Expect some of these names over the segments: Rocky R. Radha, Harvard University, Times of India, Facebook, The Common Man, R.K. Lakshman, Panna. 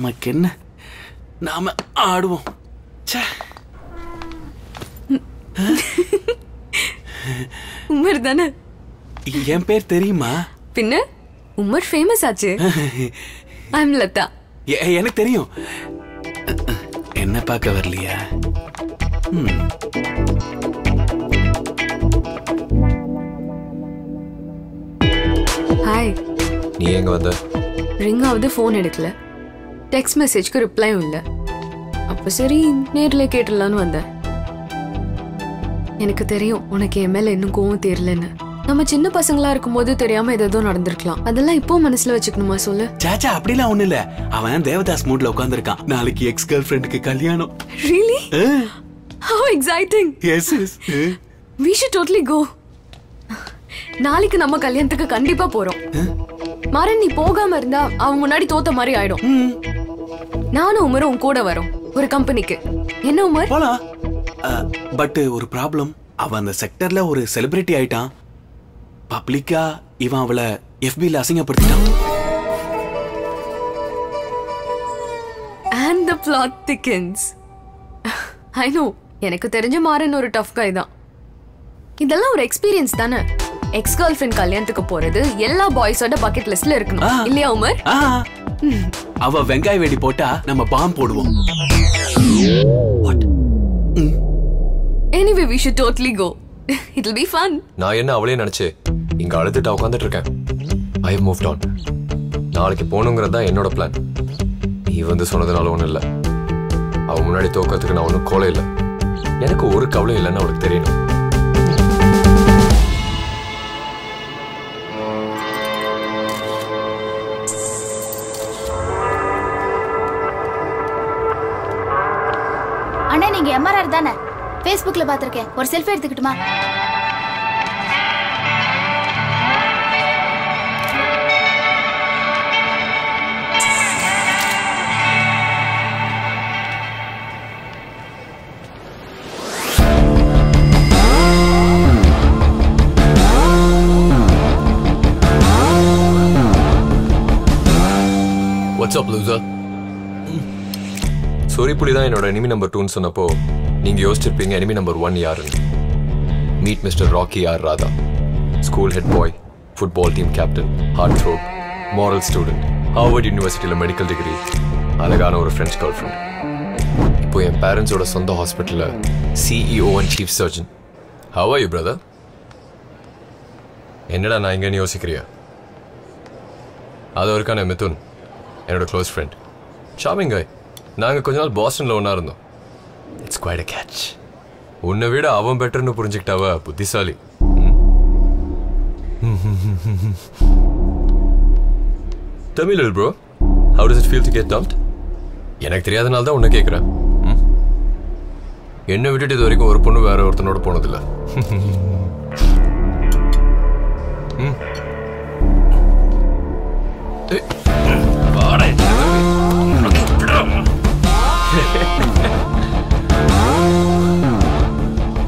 நமக்கு என்ன நாம ஆடுவோம் ச்சே உமர் தான என் பேர் தெரியுமா பின்ன உமர் ஃபேமஸ் ஆச்சு ஐ அம் லதா எனக்கு தெரியும் என்ன பார்க்க வரலையா ஹாய் நீ எங்க வந்த ரிங் ஆவுது ஃபோன் எடுக்கல டெக்ஸ்ட் மெசேஜ்க்கு ரிப்ளையும் இல்ல அப்ப சரி நேர்ல கேட்டலாம்னு வந்தேன் எனக்கு தெரியும் உனக்கு எம்எல் இன்னும் கோவம் தெரியலன்னு நம்ம சின்ன பசங்களா இருக்கும்போது தெரியாம ஏதோ நடந்துக்கலாம் அதெல்லாம் இப்போ மனசுல வச்சுக்கணுமா சொல்லு சாச்சா அப்படிலாம் ஒண்ணு இல்ல அவன் தேவதாஸ் மூட்ல உட்கார்ந்திருக்கான் நாளைக்கு எக்ஸ் गर्ल ஃப்ரெண்டுக்கு கல்யாணம் really how exciting yes we should totally go நாளைக்கு நம்ம கல்யாணத்துக்கு கண்டிப்பா போறோம் மாறன் நீ போகாம இருந்தா அவங்க முன்னாடி தோத்த மாதிரி ஆயிடும் நானும் உமரும் கூட வரோம் ஒரு கம்பெனிக்கு என்ன உமர் போலாம் பட் ஒரு ப்ராப்ளம் அவன் அந்த செக்டர்ல ஒரு செலிபிரிட்டி ஆயிட்டான் பப்ளிக்கா இவன் அவளை FB ல அசிங்கப்படுத்திட்டான் and the plot thickens I know எனக்கு தெரிஞ்ச மாறன் ஒரு டஃப் காய் தான் இதெல்லாம் ஒரு எக்ஸ்பீரியன்ஸ் தானே எக்ஸ் गर्ल फ्रेंड கல்யாணத்துக்கு போறது எல்லா பாய்ஸோட பக்கெட் லிஸ்ட்ல இருக்கணும் இல்லையா உமர் அவ வெங்காய வெடி போட்டா நம்ம பாம் போடுவோம் what anyway we should totally go it will be fun நான் என்ன அவளே நினைச்சே இங்க அழுதுட்ட உட்கார்ந்துட்டு இருக்கேன் I have moved on நாளைக்கு போணும்ங்கறது தான் என்னோட பிளான் நீ வந்து சொன்னதனால ஒண்ணு இல்ல அவ முன்னாடி தோக்கறதுக்கு நான் ஒண்ணு கோல இல்ல எனக்கு ஒரு கவலை இல்லன்னு அவளுக்கு தெரியணும் தானே Facebookல பாத்துர்க்கேன் ஒரு செல்ஃபி எடுத்துக்கிட்டுமா What's up loser Sorry புடி தான் என்னோட enemy number 2 ன்னு சொன்னப்போ நீங்க யோசிச்சிருப்பீங்க enemy number 1 யாருன்னு meet Mr. Rocky R. Radha school head boy football team captain heartthrob moral student Harvard University medical degree அழகான ஒரு French girlfriend இப்போ என் parents ஓட சொந்த ஹாஸ்பிடல்ல CEO and chief surgeon how are you brother என்னடா நான் இங்கன்னு யோசிக்கிறியா அது ஒருக்கான மிதுன் என்னோட close friend charming guy நாங்க கொஞ்ச நாள் பாஸ்டன்ல ஒண்ணா இருந்தோம் இட்ஸ் குவைட் a catch உன்னை விட அவன் பெட்டர்னு புரிஞ்சிட்டாவா புத்திசாலி Tell me little bro how does it feel to get dumped எனக்கு தெரியாதனால தான் உன்னை கேக்குறேன் என்ன விட்டுட்டு இது வரைக்கும் ஒரு பொண்ணு வேற ஒருத்தனோட போனது இல்ல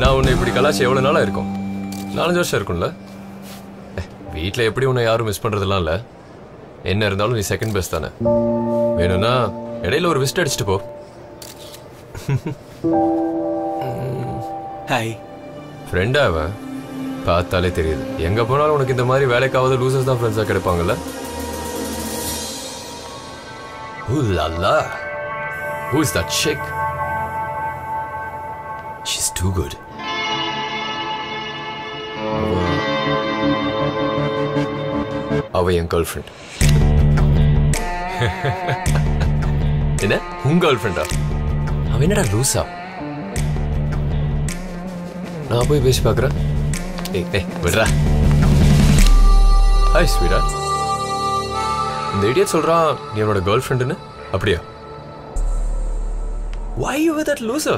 நான் உன்னை இப்படி கலாச்சி எவ்வளவு நாளா இருக்கும் 4 வருஷம் இருக்கும்ல வீட்ல எப்படி உன்னை யாரும் மிஸ் பண்றதெல்லாம் இல்ல என்ன இருந்தாலும் நீ செகண்ட் பெஸ்ட் தானே வேணும்னா இடையில ஒரு விசிட் அடிச்சிட்டு போ ஹாய் ஃப்ரெண்டாவா பார்த்தாலே தெரியுது எங்க போனாலும் உனக்கு இந்த மாதிரி வேலைக்காவது லூசர்ஸ் தான் ஃப்ரெண்ட்ஸா கிடைப்பாங்கல்ல ஊலலா Who is that chick? She's too good. Our young girlfriend. Enna? Hun girlfriend ah? Ava enna da loser? Na poi pesi paakra. Hey, vidra. Hi sweetheart. The idiot solran nee avanoda girlfriend nu apdiya? Why you were that loser?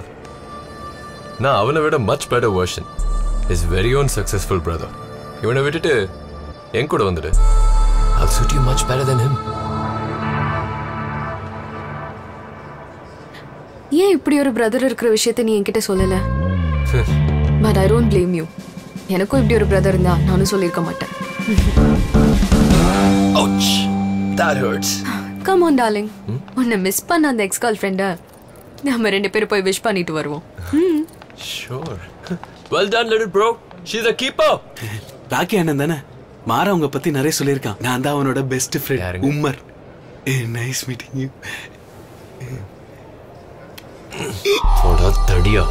Now I wanna get a much better version. His very own successful brother. You wanna wait it? Yen kuda vandadu. I'll suit you much better than him. Ye ipdi oru brother irukra vishayatha nee enkitta solala. But I don't blame you. Enakku ipdi oru brother irundha nanu sollirka matten. Ouch. That hurts. Come on, darling. Unna miss panna the ex-girlfriend. Namme rendu peru poi wish pannittu varuvom. Sure. Well done, little bro. She's a keeper. Rocky anandana. Mara unga patti nare sollirkan. Naan dhaan avanoda best friend Umar. Nice meeting you. Thoda thadiya.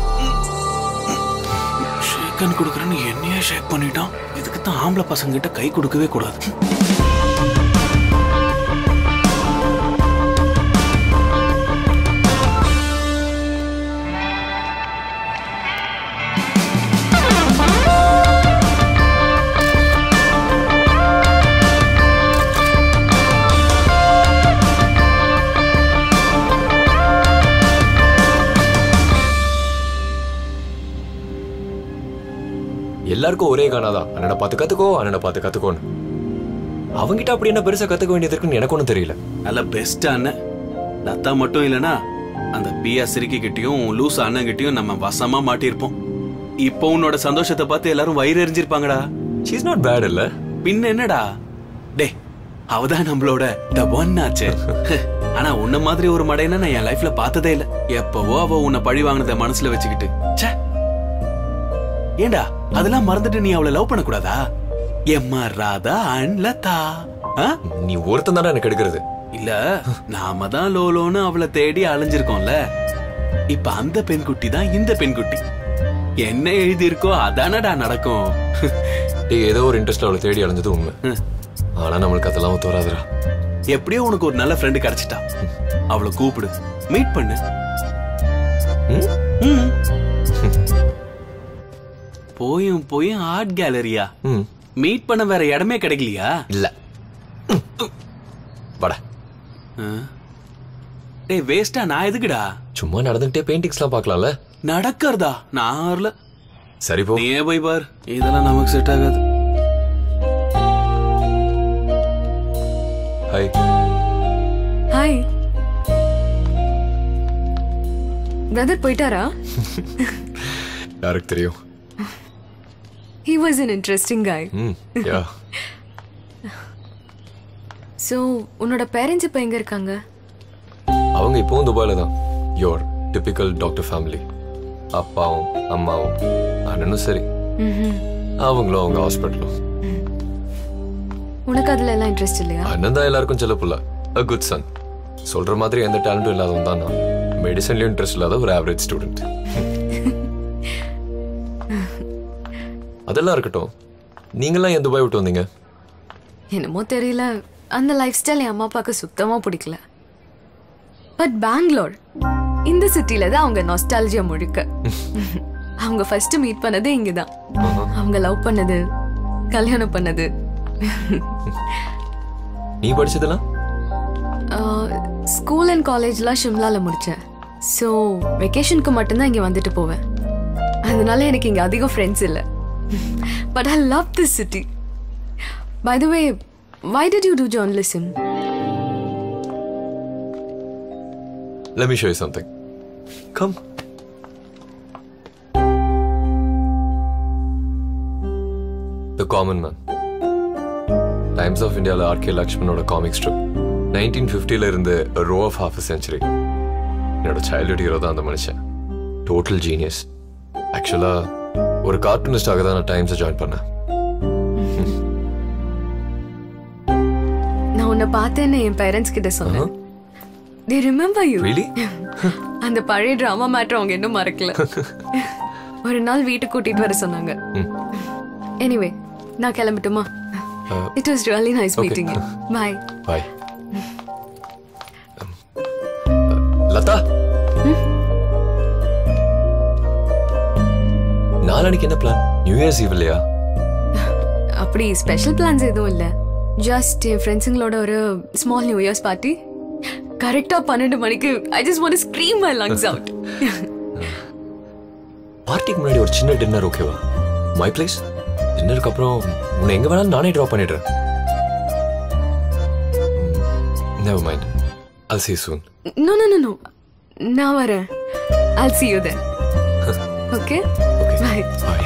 Shaken kudukranu enniya shake pannitan. Idukku thaan aamla pasangitta kai kudukave koodadhu. எல்லாருக்கும் ஒரே காணாதான் அண்ணனை பார்த்து கத்துக்கோ அண்ணனை பார்த்து கத்துக்கோன்னு அவங்கிட்ட அப்படி என்ன பெருசா கத்துக்க வேண்டியது இருக்குன்னு எனக்கு ஒன்றும் தெரியல நல்ல பெஸ்ட் அண்ணன் லதா மட்டும் இல்லைன்னா அந்த பியா சிரிக்கிட்டையும் லூஸ் அண்ணங்கிட்டையும் நம்ம வசமா மாட்டியிருப்போம் இப்போ உன்னோட சந்தோஷத்தை பார்த்து எல்லாரும் வயிறு எரிஞ்சிருப்பாங்கடா ஷீஸ் நாட் பேட் இல்ல பின் என்னடா டே அவதான் நம்மளோட த ஒன் ஆச்சு ஆனா உன்ன மாதிரி ஒரு மடையனா நான் என் லைஃப்ல பார்த்ததே இல்லை எப்பவோ அவ உன்னை பழி வாங்கினதை மனசுல வச்சுக்கிட்டு ச்சே ஏண்டா அதெல்லாம் மறந்துட்டு நீ அவளை லவ் பண்ண கூடாதா எம்மா ராதா அண்ட் லதா நீ ஒருத்தன் தானே எனக்கு எடுக்கிறது இல்ல நாம தான் லோலோன்னு அவளை தேடி அலைஞ்சிருக்கோம்ல இப்ப அந்த பெண்குட்டி தான் இந்த பெண்குட்டி என்ன எழுதி இருக்கோ அதானடா நடக்கும் ஏதோ ஒரு இன்ட்ரெஸ்ட்ல அவளை தேடி அலைஞ்சது உண்மை ஆனா நம்மளுக்கு அதெல்லாம் தோறாதுடா எப்படியோ உனக்கு ஒரு நல்ல ஃப்ரெண்டு கிடைச்சிட்டா அவளை கூப்பிடு மீட் பண்ணு போயும் போயும் ஆர்ட் கேலரியா மீட் பண்ண வேற இடமே கிடைக்கலையா இல்ல வாடா டேய் வேஸ்டா நான் எதுக்குடா சும்மா நடந்துட்டே பெயிண்டிங்ஸ்லாம் பார்க்கலாம்ல நடக்கறதா நான் வரல சரி போ நீயே போய் பார் இதெல்லாம் நமக்கு செட் ஆகாது ஹாய் ஹாய் பிரதர் போயிட்டாரா யாருக்கு தெரியும் He was an interesting guy. Yeah. So, your parents are where are they? அவங்க இப்போ துபாயில தான். Your typical doctor family. அப்பாவும் அம்மாவும் அண்ணனும் சரி. அவங்களும் அவங்க ஹாஸ்பிடல்ல. உனக்கு அதுல எல்லாம் இன்ட்ரஸ்ட் இல்லையா? அண்ணன்தான் எல்லாருக்கும் செல்லப்புள்ள. A good son. சொல்ற மாதிரி எந்த டேலண்டும் இல்லாதவன் தான் நான். மெடிசன்லயும் இன்ட்ரஸ்ட் இல்லாத ஒரு ஆவரேஜ் ஸ்டூடெண்ட். அதெல்லாம் இருக்கட்டும் நீங்களாம் என் துபாய் விட்டு வந்தீங்க என்னமோ தெரியல அந்த லைஃப் ஸ்டைல் என் அம்மா அப்பாக்கு சுத்தமா பிடிக்கல பட் பெங்களூர் இந்த சிட்டில தான் அவங்க நாஸ்டால்ஜியா முழுக்க அவங்க ஃபர்ஸ்ட் மீட் பண்ணது இங்கதான் அவங்க லவ் பண்ணது கல்யாணம் பண்ணது நீ படிச்சதெல்லாம் ஸ்கூல் அண்ட் காலேஜ்லாம் ஷிம்லால முடிச்சேன் ஸோ வெக்கேஷனுக்கு மட்டும்தான் இங்க வந்துட்டு போவேன் அதனால எனக்கு இங்க அதிகம் ஃப்ரெண்ட்ஸ் இல்லை But I love this city. By the way, why did you do journalism? Let me show you something. Come. The Common Man. Times of India R.K. Lakshman oda comic strip. 1950 la irundha a row of half a century. Enoda childhood hero dhaan andha manushan. Total genius. Actually ஒரு cartoonist ஆக தான் நான் times join பண்ணேன் நான் உன்னை பார்த்தேன்னு என் parents கிட்ட சொன்னேன் they remember you really அந்த பழைய டிராமா மேட்டர் அவங்க இன்னும் மறக்கல ஒரு நாள் வீட்டுக்கு கூட்டிட்டு வர சொன்னாங்க எனிவே நான் கிளம்பட்டுமா it was really nice meeting you bye bye Latha நாளைக்கு என்ன பிளான் நியூ இயர்ஸ் ஈவ் இல்லையா அப்படி ஸ்பெஷல் பிளான்ஸ் எதுவும் இல்ல ஜஸ்ட் என் ஃப்ரெண்ட்ஸுங்களோட ஒரு ஸ்மால் நியூ இயர்ஸ் பார்ட்டி கரெக்டா 12 மணிக்கு I just want to scream my lungs out பார்ட்டிக்கு முன்னாடி ஒரு சின்ன டின்னர் ஓகேவா மை பிளேஸ் டின்னருக்கு அப்புறம் உன்னை எங்க வேணாலும் நானே டிராப் பண்ணிடுறேன் never mind I'll see you soon no no no no நான் வரேன் I'll see you then okay Bye. Bye.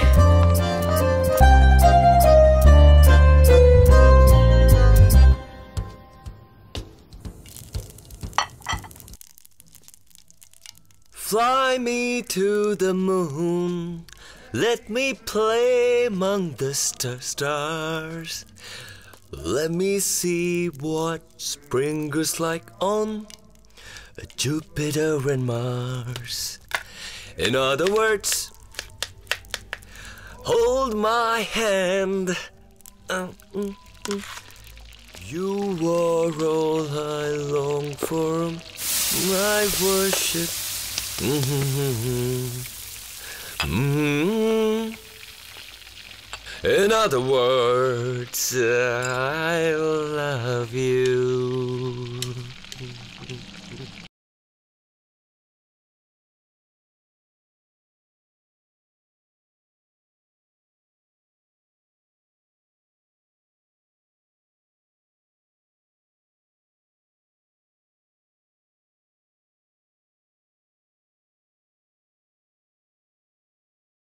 Fly me to the moon. Let me play among the stars. Let me see what spring is like on Jupiter and Mars. In other words, hold my hand. You are all I long for. I worship. In other words, I love you.